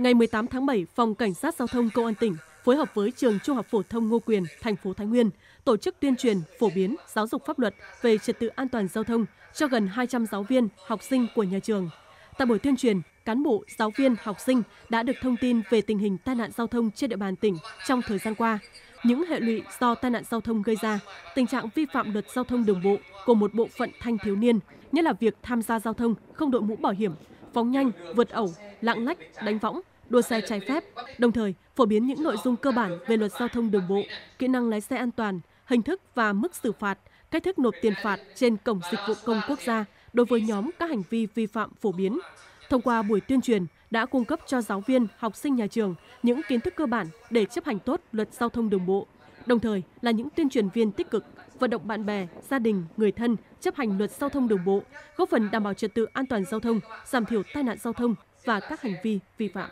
Ngày 18 tháng 7, Phòng Cảnh sát Giao thông Công an tỉnh phối hợp với Trường Trung học Phổ thông Ngô Quyền, thành phố Thái Nguyên, tổ chức tuyên truyền, phổ biến, giáo dục pháp luật về trật tự an toàn giao thông cho gần 200 giáo viên, học sinh của nhà trường. Tại buổi tuyên truyền, cán bộ, giáo viên, học sinh đã được thông tin về tình hình tai nạn giao thông trên địa bàn tỉnh trong thời gian qua, những hệ lụy do tai nạn giao thông gây ra, tình trạng vi phạm luật giao thông đường bộ của một bộ phận thanh thiếu niên, nhất là việc tham gia giao thông không đội mũ bảo hiểm, phóng nhanh, vượt ẩu, lạng lách, đánh võng, đua xe trái phép, đồng thời phổ biến những nội dung cơ bản về luật giao thông đường bộ, kỹ năng lái xe an toàn, hình thức và mức xử phạt, cách thức nộp tiền phạt trên cổng dịch vụ công quốc gia đối với nhóm các hành vi vi phạm phổ biến. Thông qua buổi tuyên truyền đã cung cấp cho giáo viên, học sinh nhà trường những kiến thức cơ bản để chấp hành tốt luật giao thông đường bộ, đồng thời là những tuyên truyền viên tích cực, vận động bạn bè, gia đình, người thân chấp hành luật giao thông đường bộ, góp phần đảm bảo trật tự an toàn giao thông, giảm thiểu tai nạn giao thông và các hành vi vi phạm.